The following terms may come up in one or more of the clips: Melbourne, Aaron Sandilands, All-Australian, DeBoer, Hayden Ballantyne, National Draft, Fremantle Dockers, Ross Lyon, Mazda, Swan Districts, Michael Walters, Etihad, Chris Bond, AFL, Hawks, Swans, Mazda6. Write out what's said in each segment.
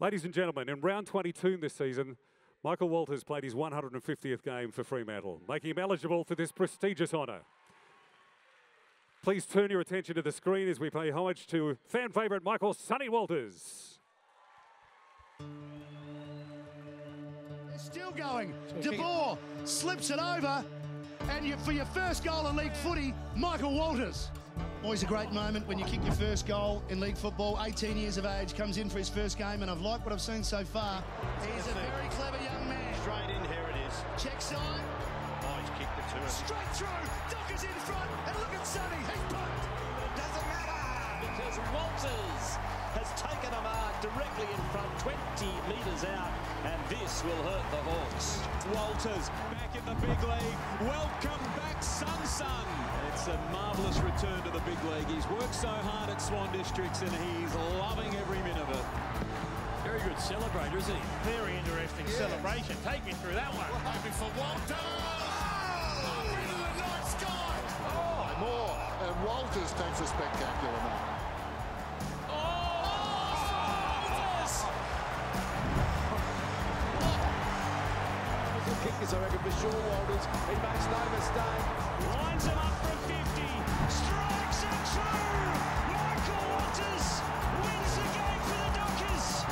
Ladies and gentlemen, in round 22 this season, Michael Walters played his 150th game for Fremantle, making him eligible for this prestigious honour. Please turn your attention to the screen as we pay homage to fan favourite Michael "Sonny" Walters. They're still going. DeBoer slips it over. And for your first goal in league footy, Michael Walters. Always a great moment when you kick your first goal in league football. 18 years of age, comes in for his first game, and I've liked what I've seen so far. He's a very clever young man. Straight in, here it is. Check side. Oh, he's kicked the turret. Straight through. Dockers in front, and look at Sonny. He's pumped. It doesn't matter, because Walters has taken a mark directly in front, 20 metres out, and this will hurt the Hawks. Walters back in the big league. Welcome back, Son. It's a marvellous return to the big league. He's worked so hard at Swan Districts, and he's loving every minute of it. Very good celebrator, isn't he? Very interesting celebration. Take me through that one. We're hoping for Walters. Oh! Up into the night sky. Oh, more. And Walters takes a spectacular mark. Kickers, I reckon, for sure. Walters, he makes no mistake. Lines him up for 50. Strikes it through. Michael Walters wins the game for the Dockers.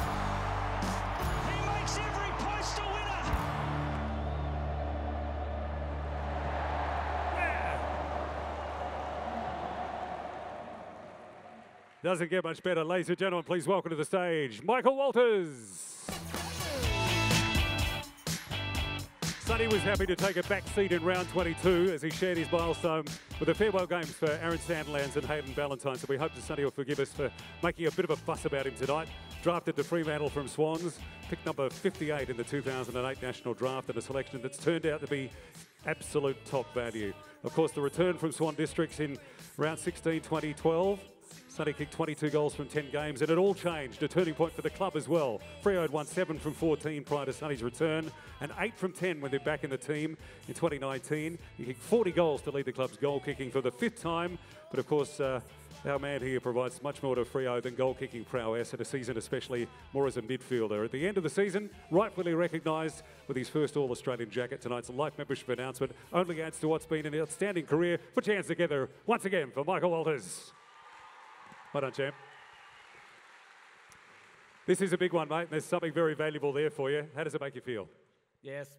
He makes every post a winner. Yeah. Doesn't get much better. Ladies and gentlemen, please welcome to the stage Michael Walters. Sonny was happy to take a back seat in round 22 as he shared his milestone with the farewell games for Aaron Sandilands and Hayden Ballantyne. So we hope that Sonny will forgive us for making a bit of a fuss about him tonight. Drafted to Fremantle from Swans, picked number 58 in the 2008 National Draft, and a selection that's turned out to be absolute top value. Of course, the return from Swan Districts in round 16, 2012. Sonny kicked 22 goals from 10 games, and it all changed. A turning point for the club as well. Freo had won 7 from 14 prior to Sonny's return, and 8 from 10 when they're back in the team in 2019. He kicked 40 goals to lead the club's goal kicking for the 5th time. But of course, our man here provides much more to Freo than goal kicking prowess, in a season especially more as a midfielder. At the end of the season, rightfully recognised with his first All-Australian jacket, tonight's life membership announcement only adds to what's been an outstanding career. Put your hands together once again for Michael Walters. Well done, champ. This is a big one, mate, and there's something very valuable there for you. How does it make you feel? Yes.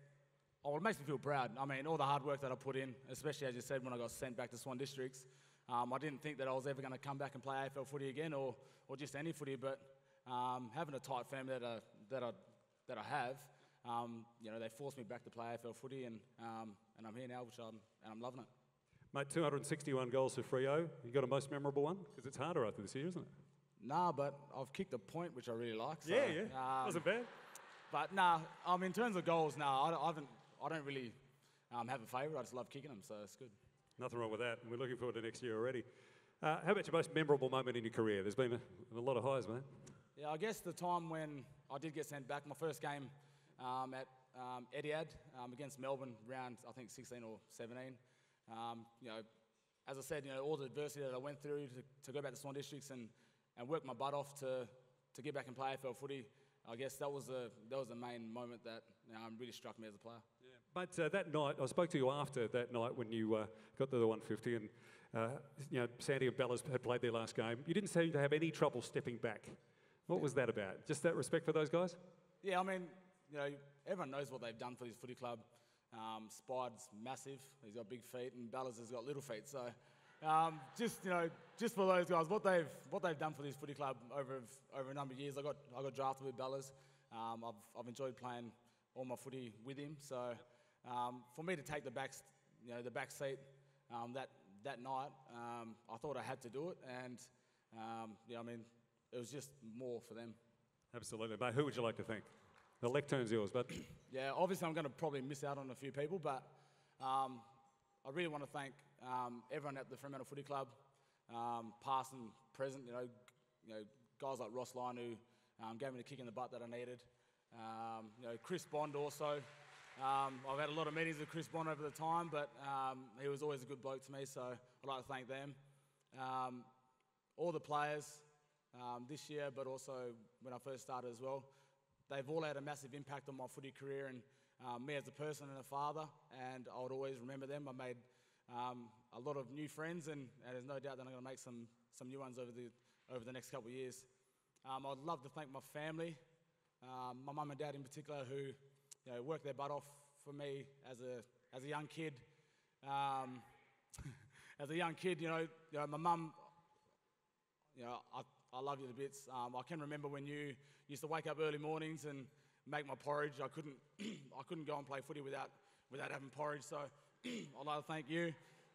Oh, it makes me feel proud. I mean, all the hard work that I put in, especially, as you said, when I got sent back to Swan Districts. I didn't think that I was ever going to come back and play AFL footy again, or just any footy, but having a tight family that I have, you know, they forced me back to play AFL footy, and I'm here now, and I'm loving it. Mate, 261 goals for Freo. You got a most memorable one? Because it's harder after this year, isn't it? Nah, but I've kicked a point, which I really like. So, yeah. Wasn't bad. But nah, in terms of goals, nah, I don't really have a favourite. I just love kicking them, so it's good. Nothing wrong with that. We're looking forward to next year already. How about your most memorable moment in your career? There's been a lot of highs, man. Yeah, I guess the time when I did get sent back, my first game at Etihad against Melbourne, round, I think, 16 or 17. You know, as I said, you know, all the adversity that I went through to go back to Swan Districts and work my butt off to get back and play AFL footy, I guess that was the main moment that, you know, really struck me as a player. Yeah. But that night, I spoke to you after that night when you got to the 150, and you know, Sandy and Bellas had played their last game. You didn't seem to have any trouble stepping back. What was that about? Just that respect for those guys? Yeah, I mean, you know, everyone knows what they've done for this footy club. Spide's massive, he's got big feet, and Ballas has got little feet, so just for those guys, what they've done for this footy club over a number of years. I got drafted with Ballas. I've enjoyed playing all my footy with him, so for me to take the back seat that night, I thought I had to do it, and yeah, I mean, it was just more for them. Absolutely. But who would you like to thank? The lectern's yours, but... Yeah, obviously I'm going to probably miss out on a few people, but I really want to thank everyone at the Fremantle Footy Club, past and present, you know, guys like Ross Lyon, who gave me the kick in the butt that I needed. You know, Chris Bond also. I've had a lot of meetings with Chris Bond over the time, but he was always a good bloke to me, so I'd like to thank them. All the players this year, but also when I first started as well. They've all had a massive impact on my footy career and me as a person and a father, and I would always remember them. I made a lot of new friends, and there's no doubt that I'm going to make some new ones over the next couple of years. I'd love to thank my family, my mum and dad in particular, who worked their butt off for me as a young kid. As a young kid, my mum, I love you to bits. I can remember when you used to wake up early mornings and make my porridge. I couldn't, I couldn't go and play footy without having porridge. So I'd like to thank you.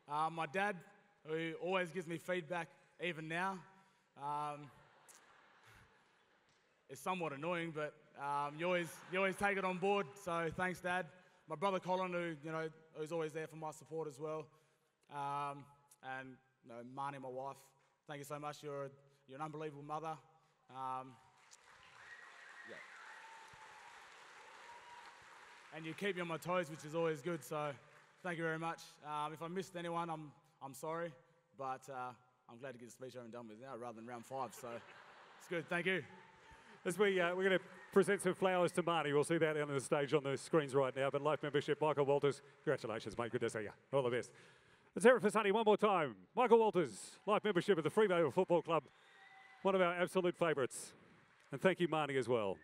My dad, who always gives me feedback, even now. It's somewhat annoying, but you always take it on board. So thanks, Dad. My brother Colin, who who's always there for my support as well, and Marnie, my wife. Thank you so much. You're an unbelievable mother. Yeah. And you keep me on my toes, which is always good. So thank you very much. If I missed anyone, I'm sorry, but I'm glad to get the speech over and done with now, rather than round 5. So it's good. Thank you. As we're going to present some flowers to Marnie. We'll see that on the stage on the screens right now. But life membership, Michael Walters, congratulations, mate. Good to see you. All the best. Let's hear it for Sonny one more time. Michael Walters, life membership of the Fremantle Football Club. One of our absolute favourites. And thank you, Marnie, as well.